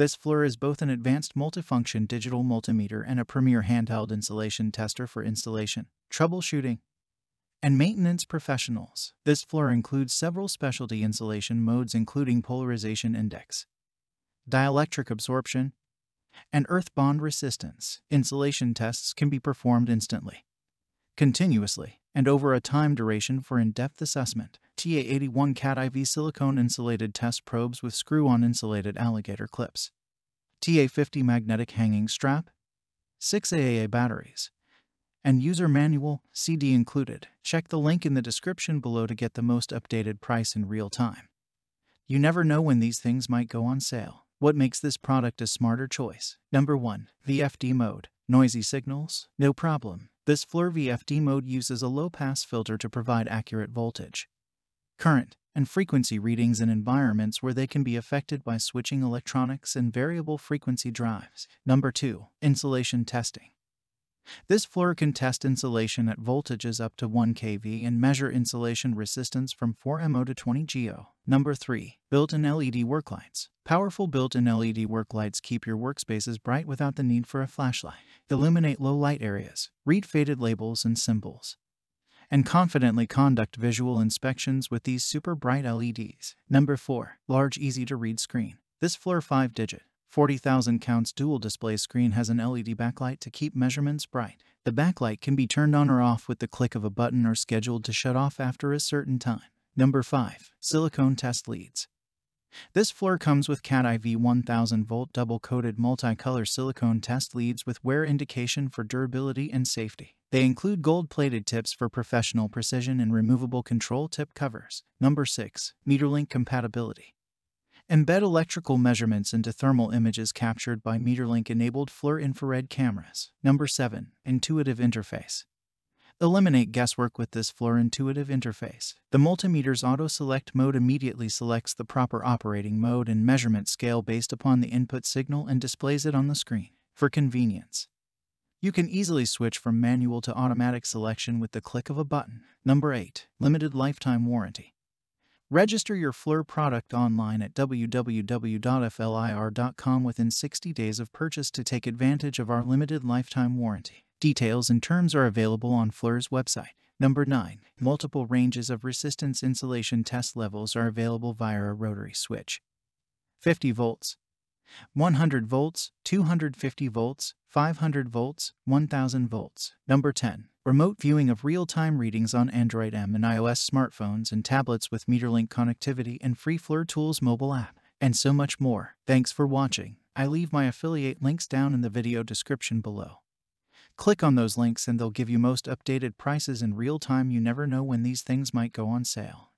This FLIR is both an advanced multifunction digital multimeter and a premier handheld insulation tester for installation, troubleshooting, and maintenance professionals. This FLIR includes several specialty insulation modes including Polarization Index, Dielectric Absorption, and Earth Bond Resistance. Insulation tests can be performed instantly, continuously, and over a time duration for in-depth assessment. TA81 CAT IV silicone insulated test probes with screw-on insulated alligator clips, TA50 magnetic hanging strap, 6 AAA batteries, and user manual, CD included. Check the link in the description below to get the most updated price in real time. You never know when these things might go on sale. What makes this product a smarter choice? Number 1. VFD mode. Noisy signals? No problem. This FLIR VFD mode uses a low-pass filter to provide accurate voltage, current, and frequency readings in environments where they can be affected by switching electronics and variable frequency drives. Number 2. Insulation testing. This FLIR can test insulation at voltages up to 1 kV and measure insulation resistance from 4MO to 20GO. Number 3. Built-in LED worklights. Powerful built-in LED worklights keep your workspaces bright without the need for a flashlight. Illuminate low-light areas, read faded labels and symbols, and confidently conduct visual inspections with these super bright LEDs. Number 4. Large, easy-to-read screen. This FLIR 5-digit, 40,000 counts dual display screen has an LED backlight to keep measurements bright. The backlight can be turned on or off with the click of a button or scheduled to shut off after a certain time. Number 5. Silicone test leads. This FLIR comes with CAT IV 1000-volt double-coated multicolor silicone test leads with wear indication for durability and safety. They include gold-plated tips for professional precision and removable control tip covers. Number 6. MeterLink compatibility. Embed electrical measurements into thermal images captured by MeterLink-enabled FLIR infrared cameras. Number 7. Intuitive interface. Eliminate guesswork with this FLIR intuitive interface. The multimeter's auto-select mode immediately selects the proper operating mode and measurement scale based upon the input signal and displays it on the screen. For convenience, you can easily switch from manual to automatic selection with the click of a button. Number 8. Limited lifetime warranty. Register your FLIR product online at www.flir.com within 60 days of purchase to take advantage of our limited lifetime warranty. Details and terms are available on FLIR's website. Number 9. Multiple ranges of resistance insulation test levels are available via a rotary switch. 50 volts, 100 volts, 250 volts, 500 volts, 1000 volts. Number 10. Remote viewing of real-time readings on Android M and iOS smartphones and tablets with MeterLink connectivity and free FLIR Tools mobile app, and so much more. Thanks for watching. I leave my affiliate links down in the video description below. Click on those links and they'll give you most updated prices in real time. You never know when these things might go on sale.